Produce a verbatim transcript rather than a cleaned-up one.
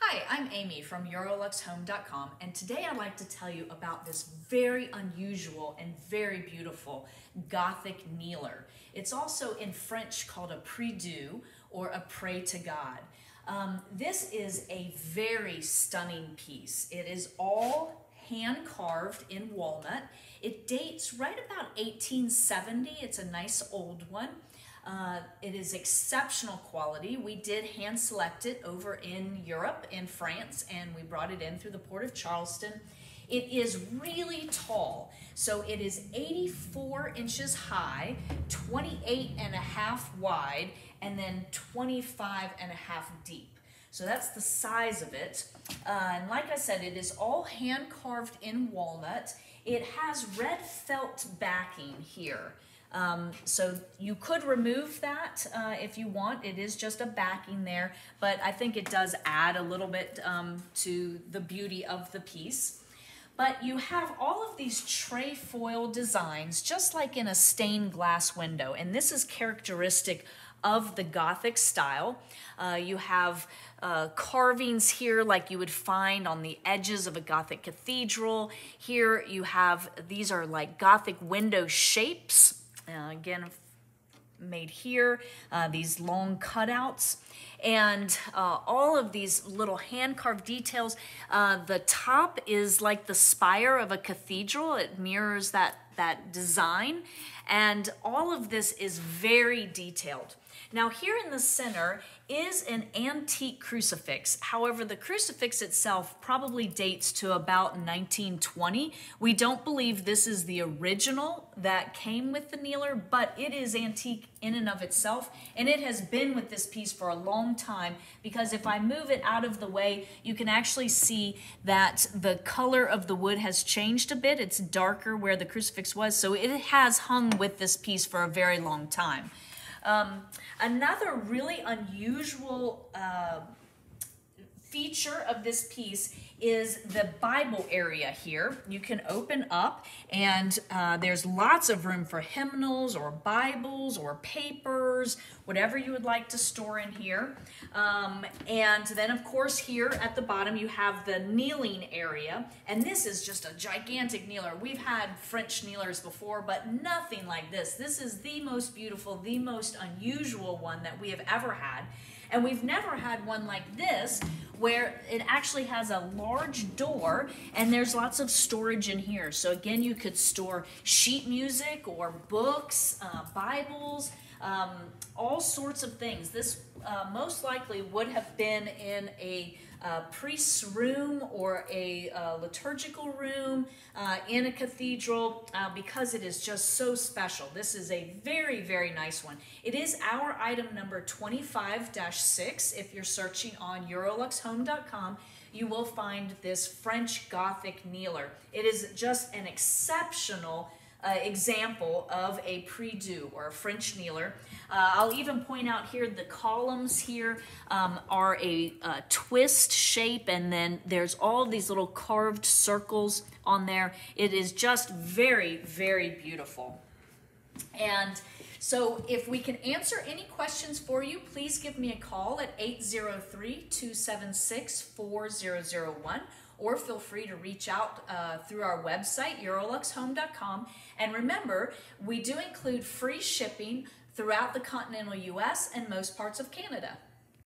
Hi, I'm Amy from EuroLux Home dot com, and today I'd like to tell you about this very unusual and very beautiful Gothic kneeler. It's also in French called a prie-dieu or a pray to God. Um, this is a very stunning piece. It is all hand-carved in walnut. It dates right about eighteen seventy. It's a nice old one. Uh, it is exceptional quality. We did hand select it over in Europe, in France, and we brought it in through the port of Charleston. It is really tall. So it is eighty-four inches high, twenty-eight and a half wide, and then twenty-five and a half deep. So that's the size of it. Uh, and like I said, it is all hand carved in walnut. It has red felt backing here. Um, so you could remove that uh, if you want. It is just a backing there, but I think it does add a little bit um, to the beauty of the piece. But you have all of these trefoil designs, just like in a stained glass window, and this is characteristic of the Gothic style. Uh, you have uh, carvings here like you would find on the edges of a Gothic cathedral. Here you have, these are like Gothic window shapes. Uh, again, made here, uh, these long cutouts, and uh, all of these little hand-carved details. Uh, the top is like the spire of a cathedral. It mirrors that, that design, and all of this is very detailed. Now here in the center is an antique crucifix. However, the crucifix itself probably dates to about nineteen twenty. We don't believe this is the original that came with the kneeler, but it is antique in and of itself, and it has been with this piece for a long time, because if I move it out of the way, you can actually see that the color of the wood has changed a bit. It's darker where the crucifix was, so it has hung with this piece for a very long time. Um, another really unusual uh, feature of this piece is the Bible area here. You can open up, and uh, there's lots of room for hymnals or Bibles or papers, whatever you would like to store in here. Um, and then of course here at the bottom you have the kneeling area, and this is just a gigantic kneeler. We've had French kneelers before, but nothing like this. This is the most beautiful, the most unusual one that we have ever had. And we've never had one like this, where it actually has a large door and there's lots of storage in here. So again, you could store sheet music or books, uh, Bibles, um, all sorts of things. This uh, most likely would have been in a uh, priest's room or a uh, liturgical room uh, in a cathedral, uh, because it is just so special. This is a very, very nice one. It is our item number twenty-five dash six. If you're searching on EuroLux Home dot com, you will find this French Gothic kneeler. It is just an exceptional Uh, example of a prie-dieu or a French kneeler. Uh, I'll even point out here the columns here um, are a, a twist shape, and then there's all these little carved circles on there. It is just very, very beautiful. And so if we can answer any questions for you, please give me a call at eight zero three, two seven six, four zero zero one. Or feel free to reach out uh, through our website, EuroLux Home dot com. And remember, we do include free shipping throughout the continental U S and most parts of Canada.